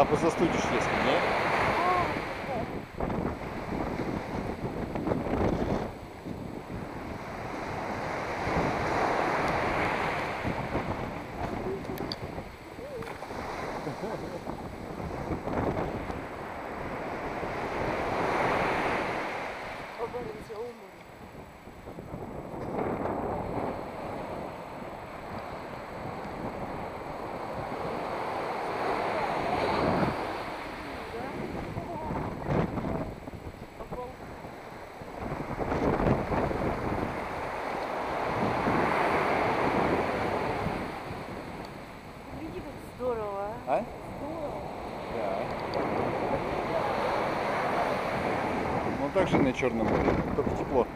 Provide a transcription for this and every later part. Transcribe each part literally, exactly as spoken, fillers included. А позастудишь, если нет? Также на Черном море, только тепло.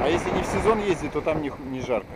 А если не в сезон ездить, то там не, не жарко.